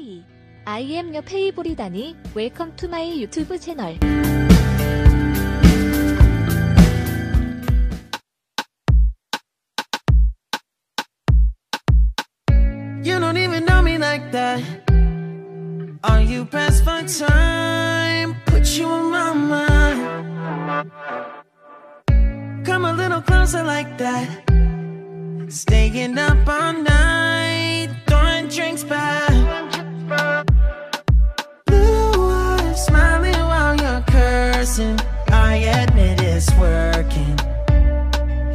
하이, IM 옆에 이보리다니 웰컴 투 마이 유튜브 채널. You don't even know me like that. Are you pressed for time? Put you on my mind. Come a little closer like that. Staying up all night, throwing drinks back. Blue eyes, smiling while you're cursing. I admit it's working.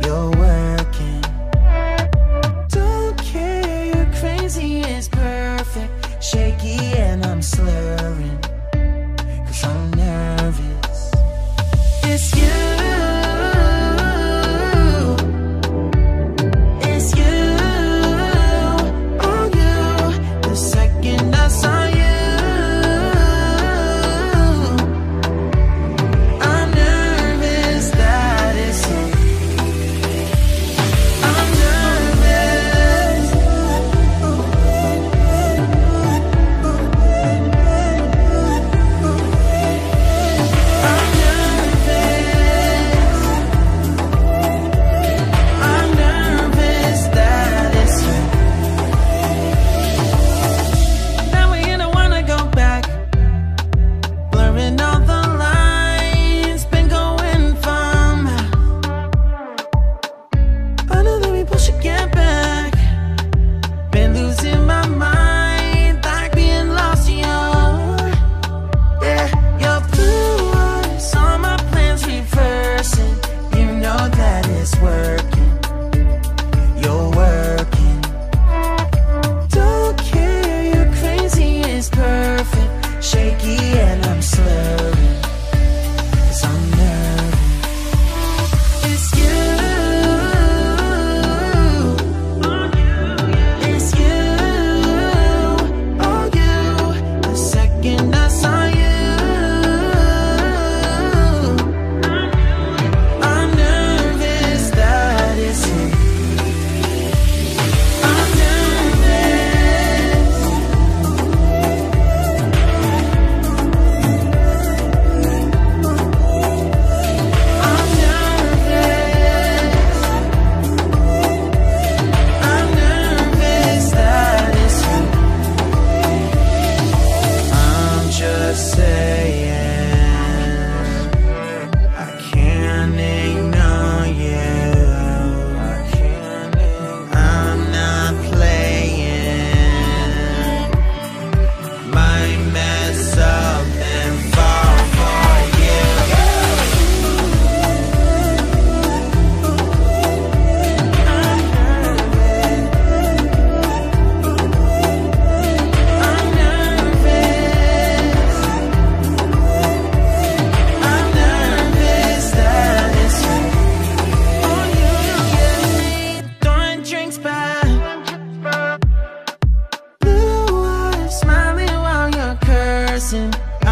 You're working. Don't care, you're crazy, it's perfect. Shaky and I'm slurring, 'cause I'm nervous. It's you.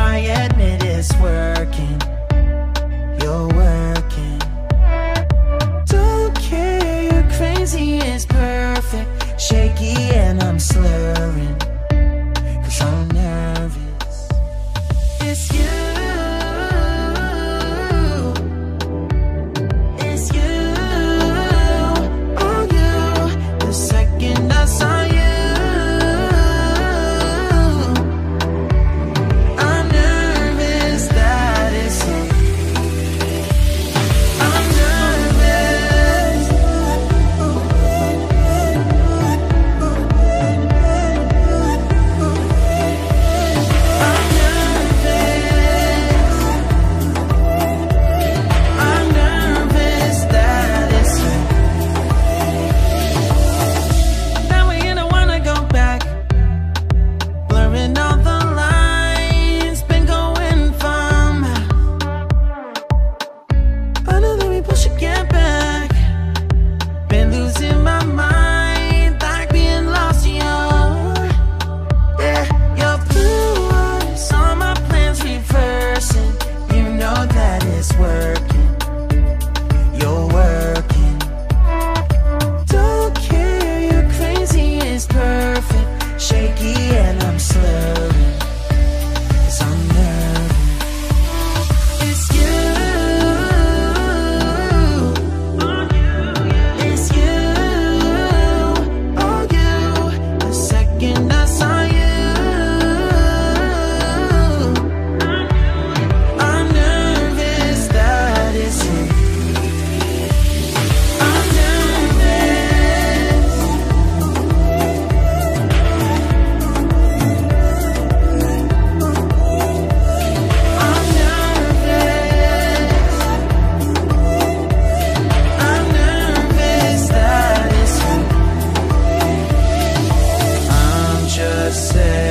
I admit it's working. You're working. Don't care, you're crazy, it's perfect. Shaky and I'm slurring, 'cause I'm nervous. It's you. It's you. Oh, you. The second I saw you. I said.